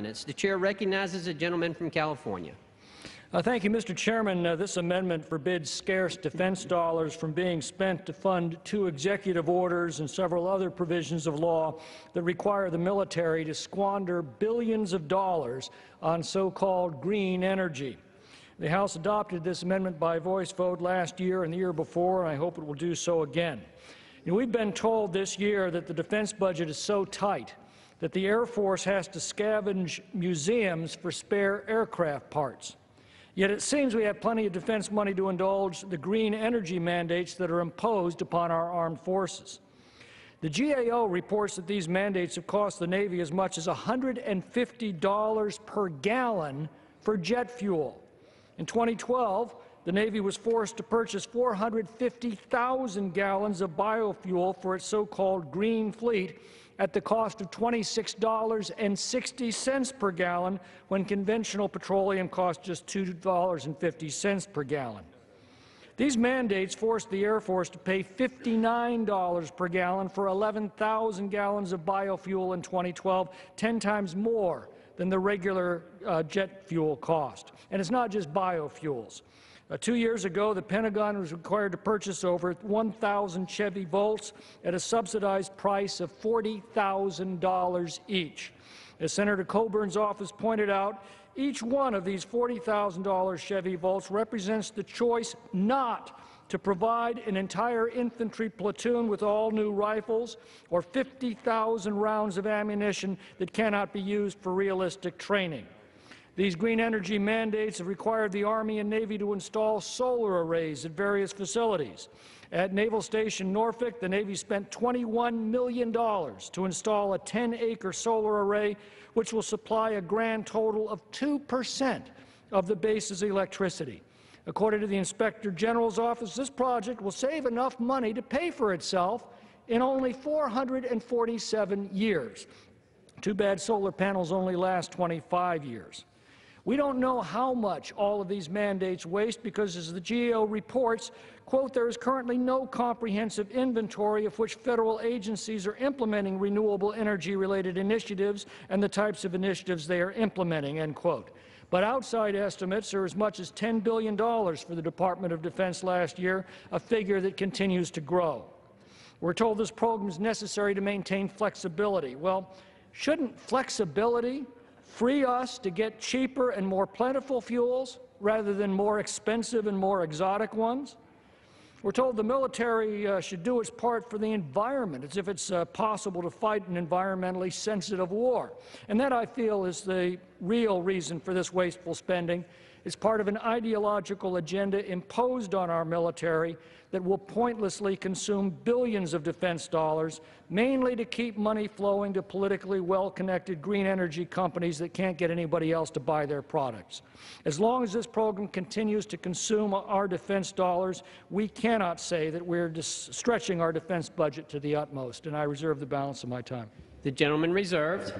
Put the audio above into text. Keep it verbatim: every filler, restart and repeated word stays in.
Minutes. The chair recognizes the gentleman from California. Uh, thank you, Mister Chairman. Uh, this amendment forbids scarce defense dollars from being spent to fund two executive orders and several other provisions of law that require the military to squander billions of dollars on so-called green energy. The House adopted this amendment by voice vote last year and the year before, and I hope it will do so again. You know, we've been told this year that the defense budget is so tight that the Air Force has to scavenge museums for spare aircraft parts. Yet it seems we have plenty of defense money to indulge the green energy mandates that are imposed upon our armed forces. The G A O reports that these mandates have cost the Navy as much as one hundred fifty dollars per gallon for jet fuel. In twenty twelve, the Navy was forced to purchase four hundred fifty thousand gallons of biofuel for its so-called green fleet at the cost of twenty-six dollars and sixty cents per gallon, when conventional petroleum cost just two dollars and fifty cents per gallon. These mandates forced the Air Force to pay fifty-nine dollars per gallon for eleven thousand gallons of biofuel in twenty twelve, ten times more than the regular uh, jet fuel cost. And it's not just biofuels. Uh, two years ago, the Pentagon was required to purchase over one thousand Chevy Volts at a subsidized price of forty thousand dollars each. As Senator Coburn's office pointed out, each one of these forty thousand dollar Chevy Volts represents the choice not to provide an entire infantry platoon with all new rifles or fifty thousand rounds of ammunition that cannot be used for realistic training. These green energy mandates have required the Army and Navy to install solar arrays at various facilities. At Naval Station Norfolk, the Navy spent twenty-one million dollars to install a ten acre solar array, which will supply a grand total of two percent of the base's electricity. According to the Inspector General's office, this project will save enough money to pay for itself in only four hundred forty-seven years. Too bad solar panels only last twenty-five years. We don't know how much all of these mandates waste because, as the G A O reports, quote, there is currently no comprehensive inventory of which federal agencies are implementing renewable energy-related initiatives and the types of initiatives they are implementing, end quote. But outside estimates are as much as ten billion dollars for the Department of Defense last year, a figure that continues to grow. We're told this program is necessary to maintain flexibility. Well, shouldn't flexibility free us to get cheaper and more plentiful fuels rather than more expensive and more exotic ones? We're told the military uh, should do its part for the environment, as if it's uh, possible to fight an environmentally sensitive war. And that, I feel, is the real reason for this wasteful spending. It's part of an ideological agenda imposed on our military that will pointlessly consume billions of defense dollars, mainly to keep money flowing to politically well-connected green energy companies that can't get anybody else to buy their products. As long as this program continues to consume our defense dollars, we cannot say that we're stretching our defense budget to the utmost, and I reserve the balance of my time. The gentleman reserves.